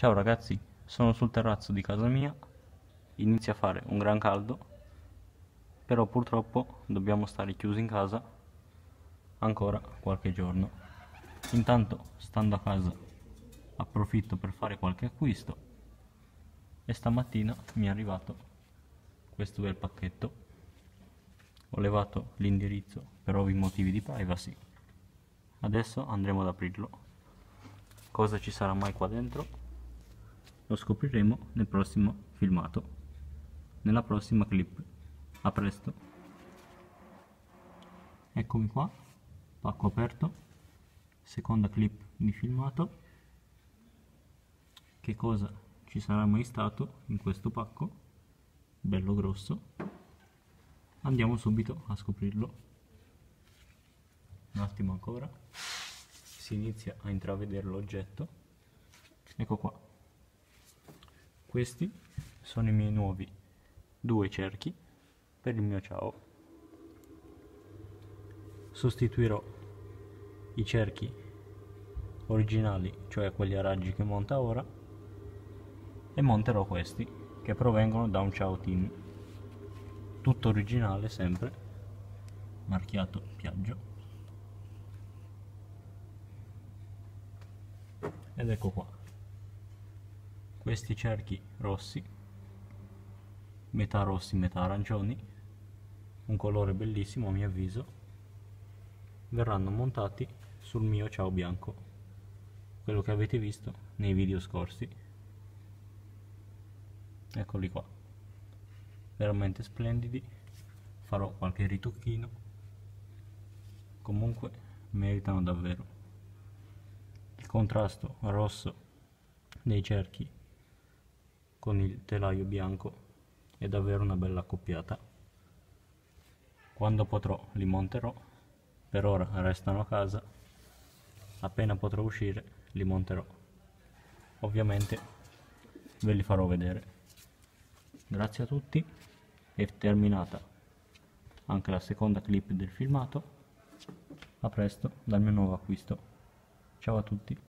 Ciao ragazzi, sono sul terrazzo di casa mia, inizia a fare un gran caldo, però purtroppo dobbiamo stare chiusi in casa ancora qualche giorno. Intanto, stando a casa, approfitto per fare qualche acquisto e stamattina mi è arrivato questo bel pacchetto. Ho levato l'indirizzo per ovvi motivi di privacy, adesso andremo ad aprirlo. Cosa ci sarà mai qua dentro? Lo scopriremo nel prossimo filmato, nella prossima clip. A presto. Eccomi qua, pacco aperto, seconda clip di filmato. Che cosa ci sarà mai stato in questo pacco? Bello grosso. Andiamo subito a scoprirlo. Un attimo ancora. Si inizia a intravedere l'oggetto. Ecco qua. Questi sono i miei nuovi due cerchi per il mio ciao. Sostituirò i cerchi originali, cioè quelli a raggi che monta ora, e monterò questi che provengono da un Ciao Team. Tutto originale sempre, marchiato Piaggio. Ed ecco qua. Questi cerchi rossi, metà rossi metà arancioni, un colore bellissimo a mio avviso, verranno montati sul mio ciao bianco, quello che avete visto nei video scorsi. Eccoli qua, veramente splendidi. Farò qualche ritocchino, comunque meritano davvero. Il contrasto rosso dei cerchi con il telaio bianco è davvero una bella accoppiata. Quando potrò li monterò, per ora restano a casa, appena potrò uscire li monterò, ovviamente ve li farò vedere. Grazie a tutti, è terminata anche la seconda clip del filmato. A presto dal mio nuovo acquisto. Ciao a tutti.